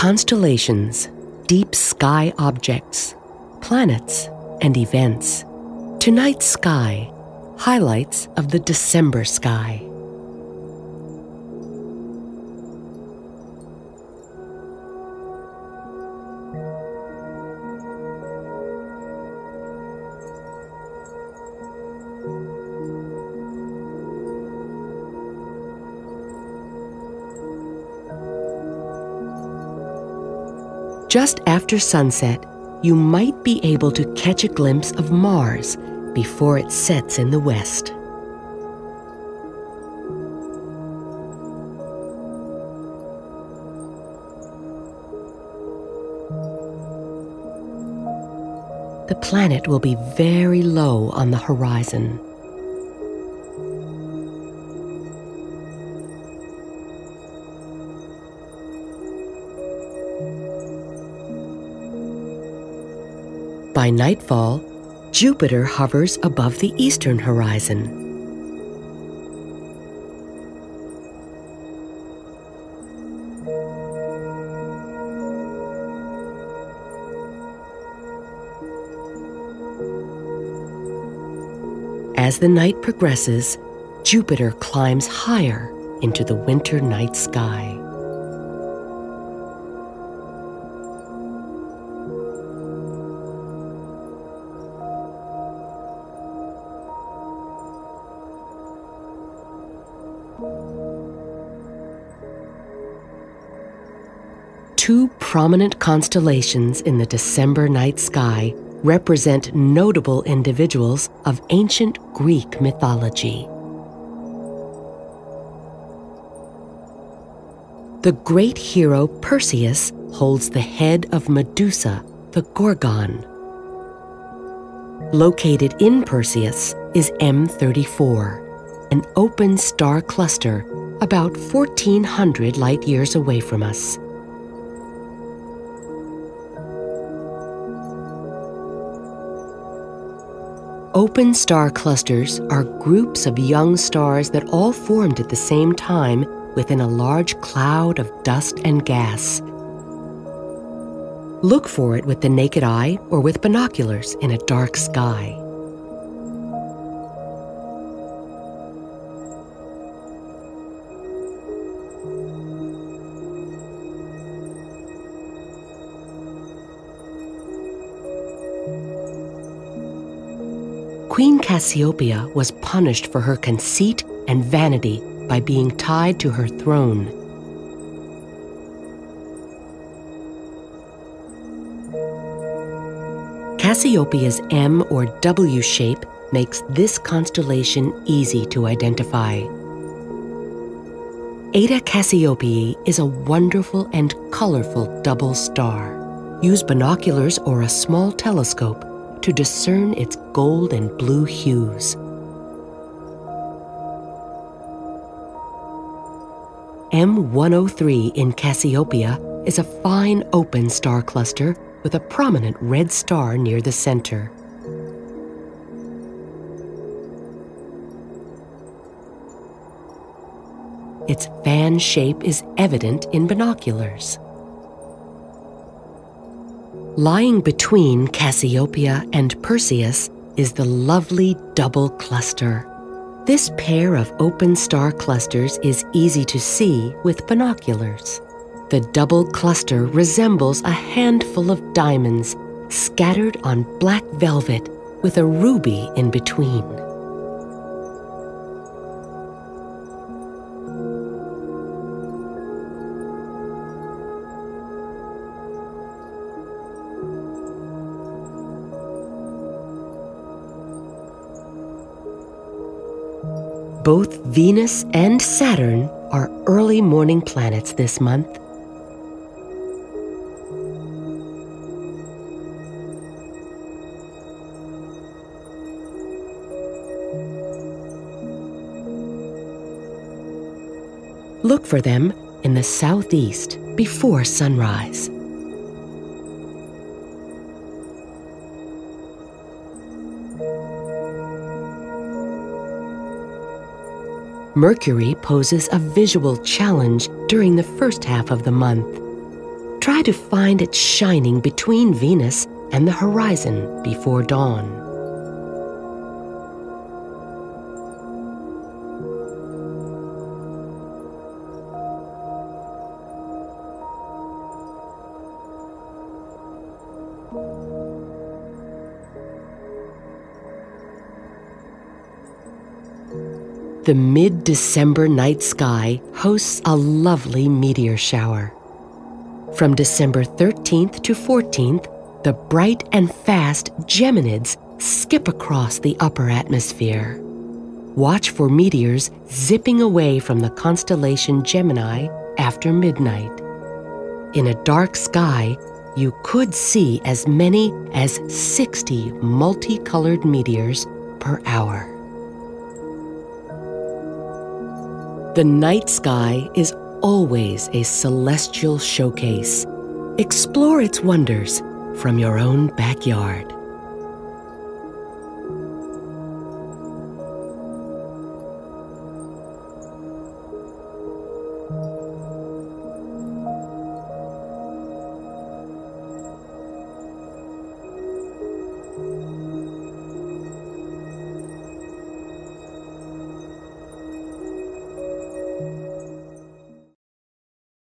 constellations, deep sky objects, planets, and events. Tonight's sky, highlights of the December sky. Just after sunset, you might be able to catch a glimpse of Mars before it sets in the west. The planet will be very low on the horizon. By nightfall, Jupiter hovers above the eastern horizon. As the night progresses, Jupiter climbs higher into the winter night sky. Two prominent constellations in the December night sky represent notable individuals of ancient Greek mythology. The great hero Perseus holds the head of Medusa, the Gorgon. Located in Perseus is M34, an open star cluster about 1,400 light-years away from us. Open star clusters are groups of young stars that all formed at the same time within a large cloud of dust and gas. Look for it with the naked eye or with binoculars in a dark sky. Queen Cassiopeia was punished for her conceit and vanity by being tied to her throne. Cassiopeia's M or W shape makes this constellation easy to identify. Eta Cassiopeiae is a wonderful and colorful double star. Use binoculars or a small telescope to discern its gold and blue hues. M103 in Cassiopeia is a fine open star cluster with a prominent red star near the center. Its fan shape is evident in binoculars. Lying between Cassiopeia and Perseus is the lovely double cluster. This pair of open star clusters is easy to see with binoculars. The double cluster resembles a handful of diamonds scattered on black velvet with a ruby in between. Both Venus and Saturn are early morning planets this month. Look for them in the southeast before sunrise. Mercury poses a visual challenge during the first half of the month. Try to find it shining between Venus and the horizon before dawn. The mid-December night sky hosts a lovely meteor shower. From December 13th to 14th, the bright and fast Geminids skip across the upper atmosphere. Watch for meteors zipping away from the constellation Gemini after midnight. In a dark sky, you could see as many as 60 multicolored meteors per hour. The night sky is always a celestial showcase. Explore its wonders from your own backyard.